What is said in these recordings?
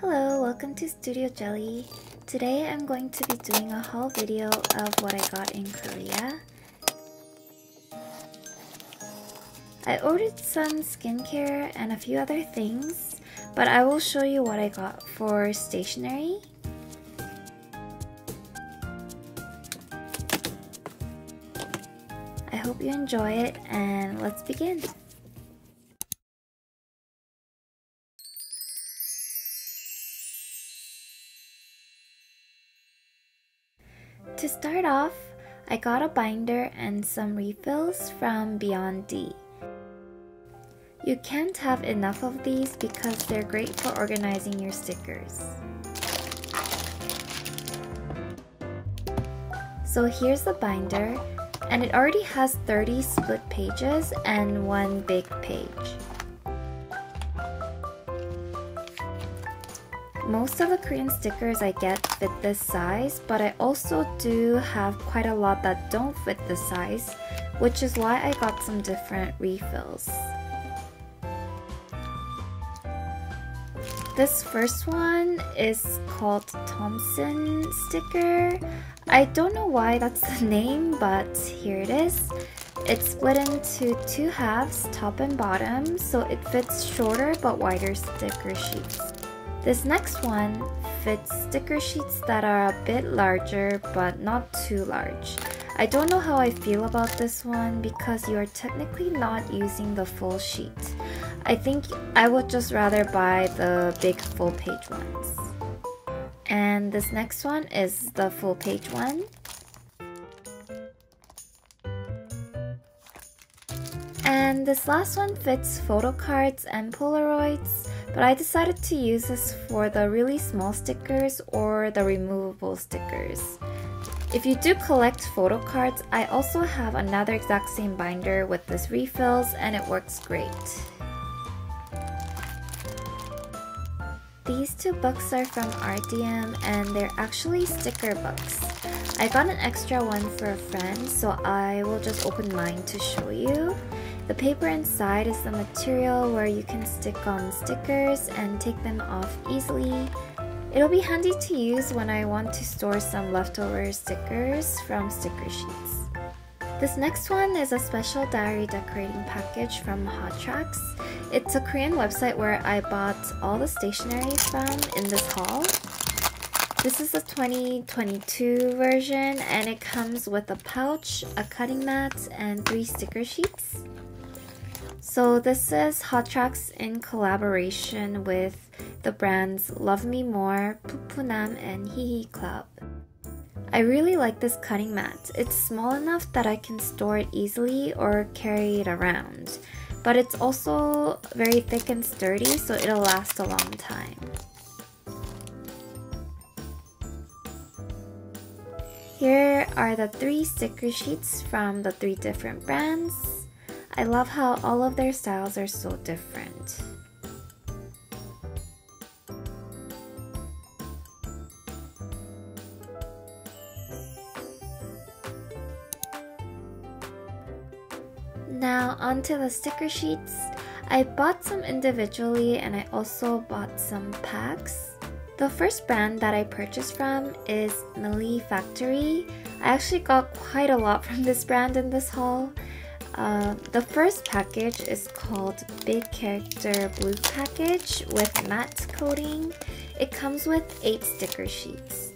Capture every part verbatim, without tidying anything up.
Hello, welcome to Studio Jelly. Today I'm going to be doing a haul video of what I got in Korea. I ordered some skincare and a few other things, but I will show you what I got for stationery. I hope you enjoy it, and let's begin! To start off, I got a binder and some refills from Beyond D. You can't have enough of these because they're great for organizing your stickers. So here's the binder, and it already has thirty split pages and one big page. Most of the Korean stickers I get fit this size, but I also do have quite a lot that don't fit this size, which is why I got some different refills. This first one is called Thompson sticker. I don't know why that's the name, but here it is. It's split into two halves, top and bottom, so it fits shorter but wider sticker sheets. This next one fits sticker sheets that are a bit larger but not too large. I don't know how I feel about this one because you are technically not using the full sheet. I think I would just rather buy the big full page ones. And this next one is the full page one. And this last one fits photo cards and Polaroids, but I decided to use this for the really small stickers or the removable stickers. If you do collect photo cards, I also have another exact same binder with this refills, and it works great. These two books are from R D M, and they're actually sticker books. I got an extra one for a friend, so I will just open mine to show you. The paper inside is the material where you can stick on stickers and take them off easily. It'll be handy to use when I want to store some leftover stickers from sticker sheets. This next one is a special diary decorating package from Hot Tracks. It's a Korean website where I bought all the stationery from in this haul. This is the twenty twenty-two version, and it comes with a pouch, a cutting mat, and three sticker sheets. So this is Hot Tracks in collaboration with the brands Love Me More, Pupunam, and Hihi Club. I really like this cutting mat. It's small enough that I can store it easily or carry it around. But it's also very thick and sturdy, so it'll last a long time. Here are the three sticker sheets from the three different brands. I love how all of their styles are so different. Now onto the sticker sheets. I bought some individually, and I also bought some packs. The first brand that I purchased from is Meli Factory. I actually got quite a lot from this brand in this haul. Uh, the first package is called Big Character Blue Package with matte coating. It comes with eight sticker sheets.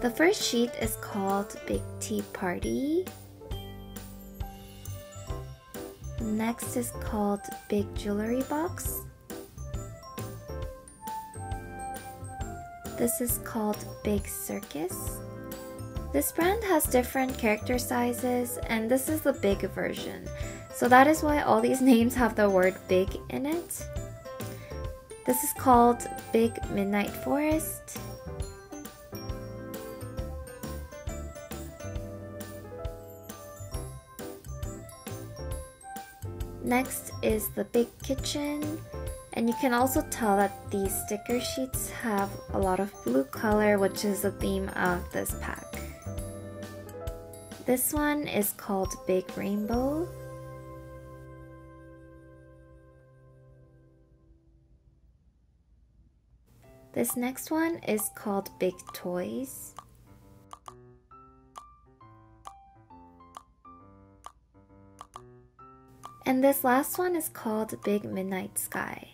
The first sheet is called Big Tea Party. Next is called Big Jewelry Box. This is called Big Circus. This brand has different character sizes, and this is the big version. So that is why all these names have the word big in it. This is called Big Midnight Forest. Next is the Big Kitchen, and you can also tell that these sticker sheets have a lot of blue color, which is the theme of this pack. This one is called Big Rainbow. This next one is called Big Toys. And this last one is called Big Midnight Sky.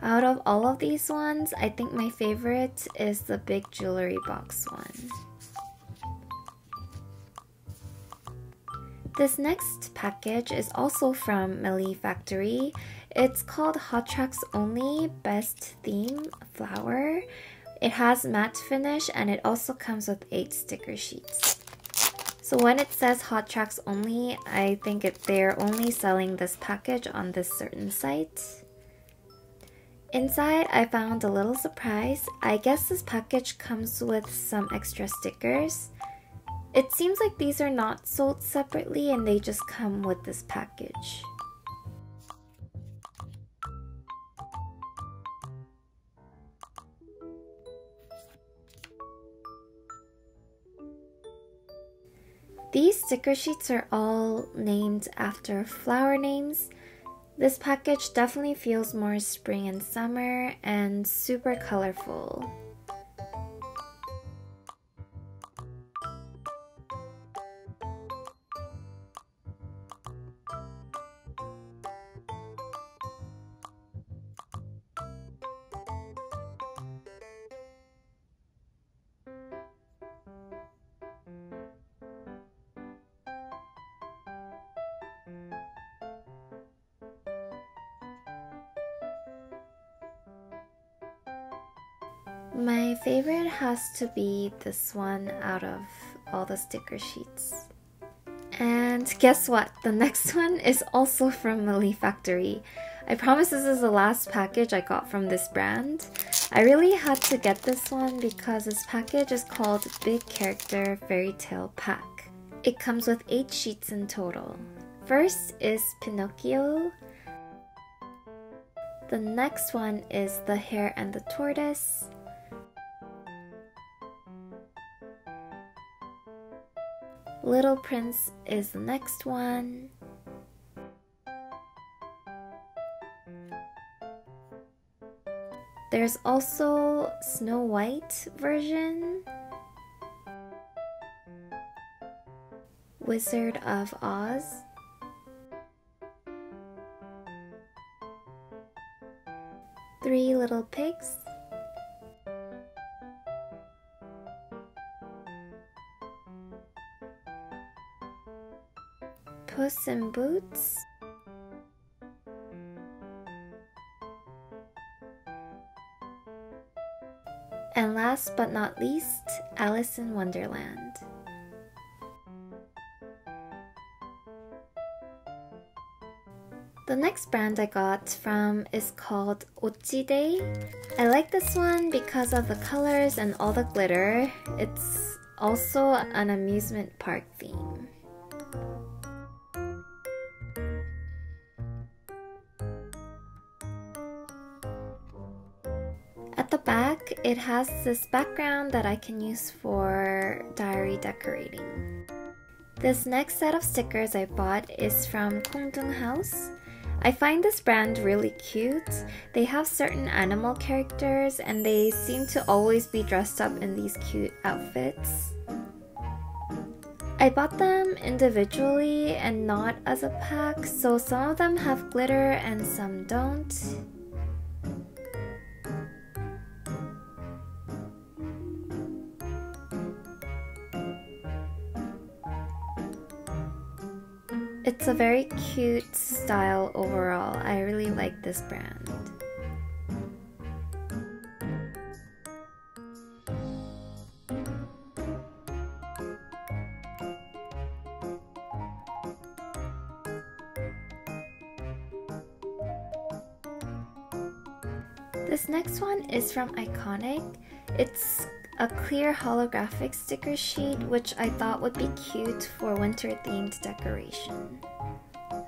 Out of all of these ones, I think my favorite is the big jewelry box one. This next package is also from Meli Factory. It's called Hot Tracks Only Best Theme Flower. It has matte finish and it also comes with eight sticker sheets. So when it says Hot Tracks Only, I think it, they're only selling this package on this certain site. Inside, I found a little surprise. I guess this package comes with some extra stickers. It seems like these are not sold separately and they just come with this package. These sticker sheets are all named after flower names. This package definitely feels more spring and summer and super colorful. My favorite has to be this one out of all the sticker sheets. And guess what? The next one is also from Meli Factory. I promise this is the last package I got from this brand. I really had to get this one because this package is called Big Character Fairy Tale Pack. It comes with eight sheets in total. First is Pinocchio. The next one is The Hare and the Tortoise. Little Prince is the next one. There's also Snow White version, Wizard of Oz, Three Little Pigs, Puss in Boots, and last but not least, Alice in Wonderland. The next brand I got from is called Ochi Day. I like this one because of the colors and all the glitter. It's also an amusement park theme. At the back, it has this background that I can use for diary decorating. This next set of stickers I bought is from Kongdung House. I find this brand really cute. They have certain animal characters and they seem to always be dressed up in these cute outfits. I bought them individually and not as a pack, so some of them have glitter and some don't. It's a very cute style overall. I really like this brand. This next one is from Iconic. It's a clear holographic sticker sheet, which I thought would be cute for winter-themed decoration.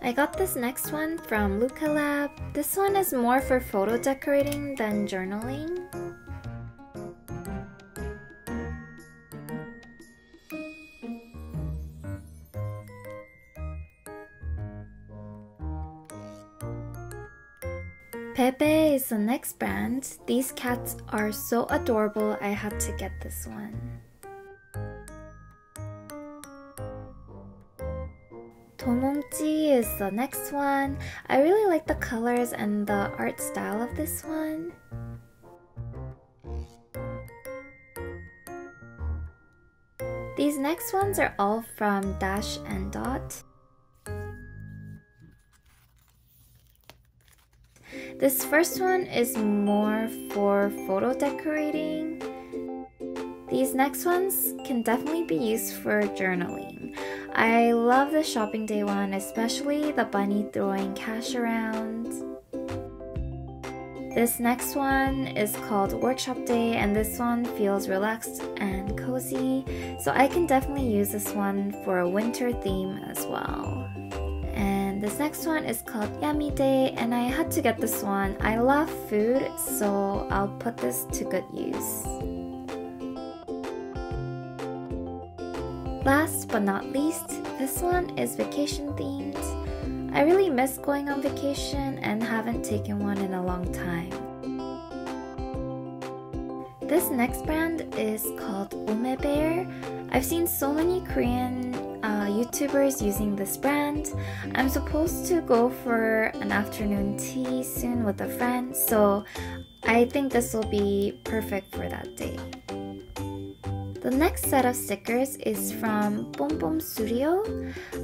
I got this next one from Luca Lab. This one is more for photo decorating than journaling. Pepe is the next brand. These cats are so adorable, I had to get this one. Tomonji is the next one. I really like the colors and the art style of this one. These next ones are all from Dash and Dot. This first one is more for photo decorating. These next ones can definitely be used for journaling. I love the shopping day one, especially the bunny throwing cash around. This next one is called Workshop Day, and this one feels relaxed and cozy, so I can definitely use this one for a winter theme as well. And this next one is called Yummy Day, and I had to get this one. I love food, so I'll put this to good use. Last but not least, this one is vacation themed. I really miss going on vacation and haven't taken one in a long time. This next brand is called Umebear. I've seen so many Korean uh, YouTubers using this brand. I'm supposed to go for an afternoon tea soon with a friend, so I think this will be perfect for that day. The next set of stickers is from Boom Boom Studio.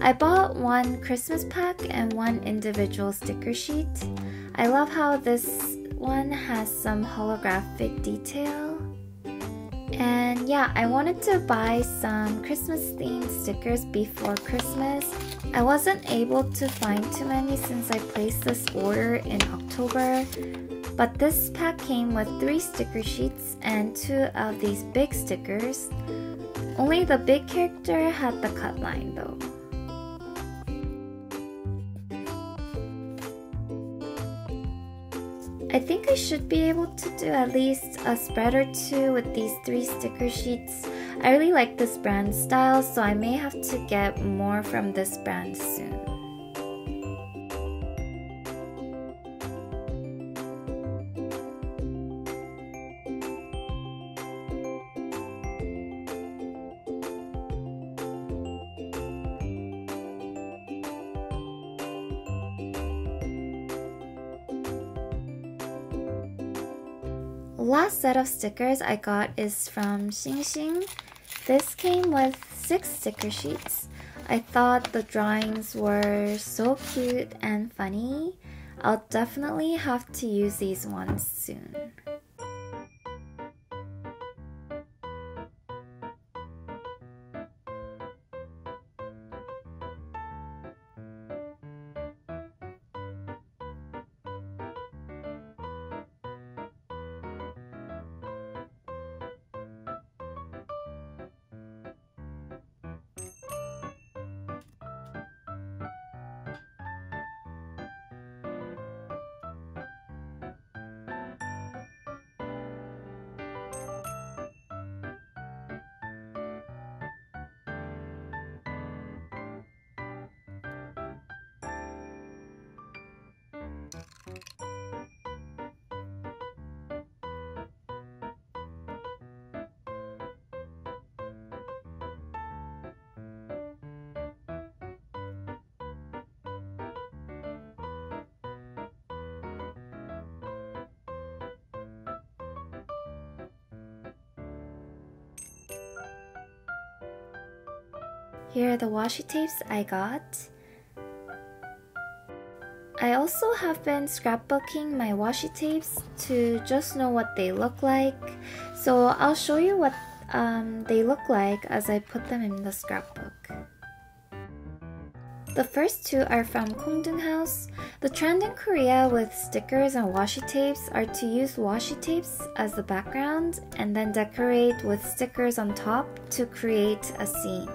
I bought one Christmas pack and one individual sticker sheet. I love how this one has some holographic detail. And yeah, I wanted to buy some Christmas themed stickers before Christmas. I wasn't able to find too many since I placed this order in October. But this pack came with three sticker sheets and two of these big stickers. Only the big character had the cut line though. I think I should be able to do at least a spread or two with these three sticker sheets. I really like this brand style, so I may have to get more from this brand soon. Last set of stickers I got is from Xingxing. This came with six sticker sheets. I thought the drawings were so cute and funny. I'll definitely have to use these ones soon. Here are the washi tapes I got. I also have been scrapbooking my washi tapes to just know what they look like. So I'll show you what um, they look like as I put them in the scrapbook. The first two are from Kongdung House. The trend in Korea with stickers and washi tapes are to use washi tapes as the background and then decorate with stickers on top to create a scene.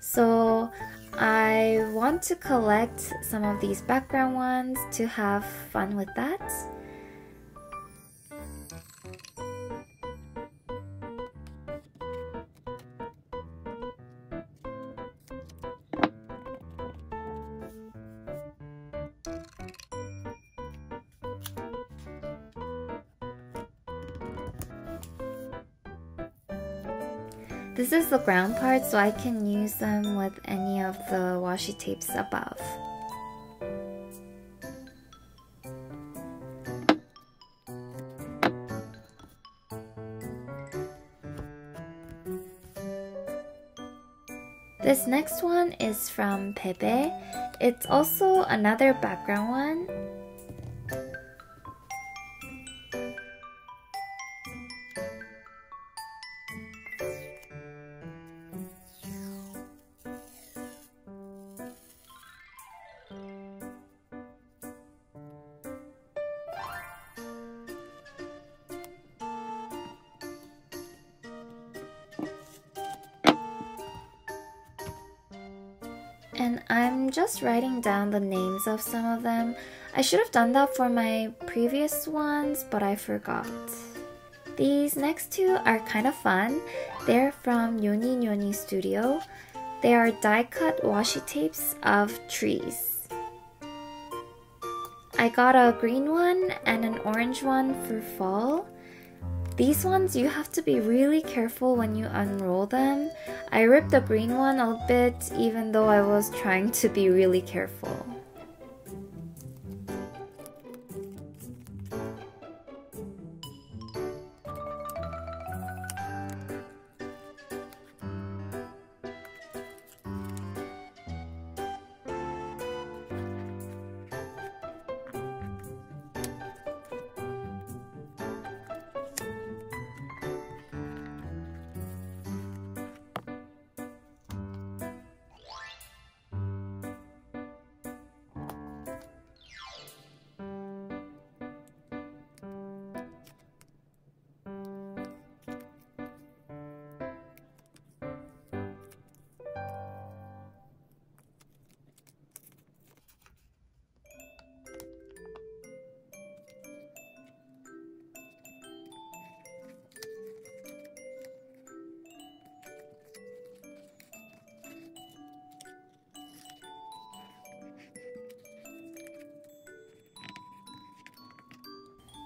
So I want to collect some of these background ones to have fun with that. This is the ground part, so I can use them with any of the washi tapes above. This next one is from Pepe. It's also another background one. And I'm just writing down the names of some of them. I should have done that for my previous ones, but I forgot. These next two are kind of fun. They're from Yoni Yoni Studio. They are die-cut washi tapes of trees. I got a green one and an orange one for fall. These ones, you have to be really careful when you unroll them. I ripped the green one a bit, even though I was trying to be really careful.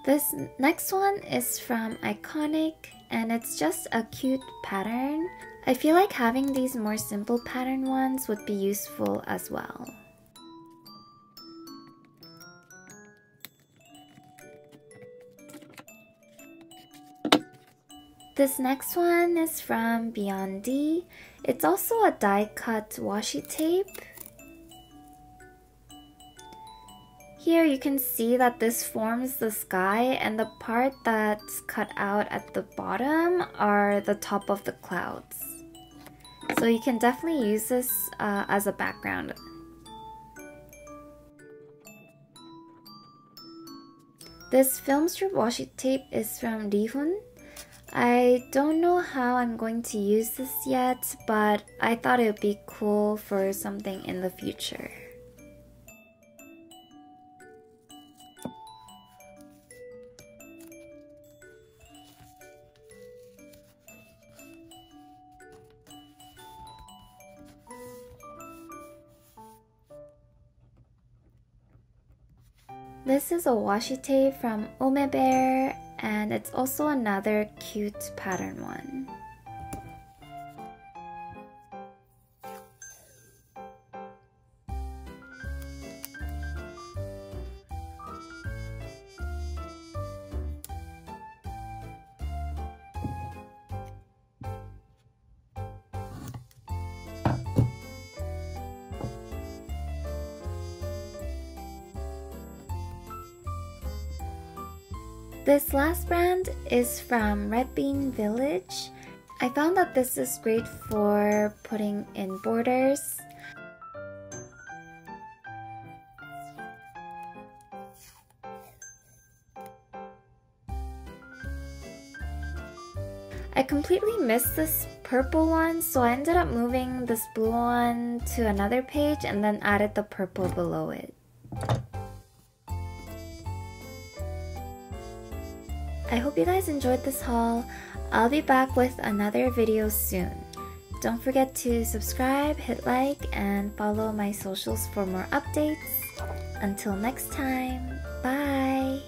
This next one is from Iconic, and it's just a cute pattern. I feel like having these more simple pattern ones would be useful as well. This next one is from Beyond D. It's also a die-cut washi tape. Here you can see that this forms the sky, and the part that's cut out at the bottom are the top of the clouds. So you can definitely use this uh, as a background. This film strip washi tape is from Dihun. I don't know how I'm going to use this yet, but I thought it would be cool for something in the future. This is a washi tape from Umebear, and it's also another cute pattern one. This last brand is from Red Bean Village. I found that this is great for putting in borders. I completely missed this purple one, so I ended up moving this blue one to another page and then added the purple below it. I hope you guys enjoyed this haul. I'll be back with another video soon. Don't forget to subscribe, hit like, and follow my socials for more updates. Until next time, bye!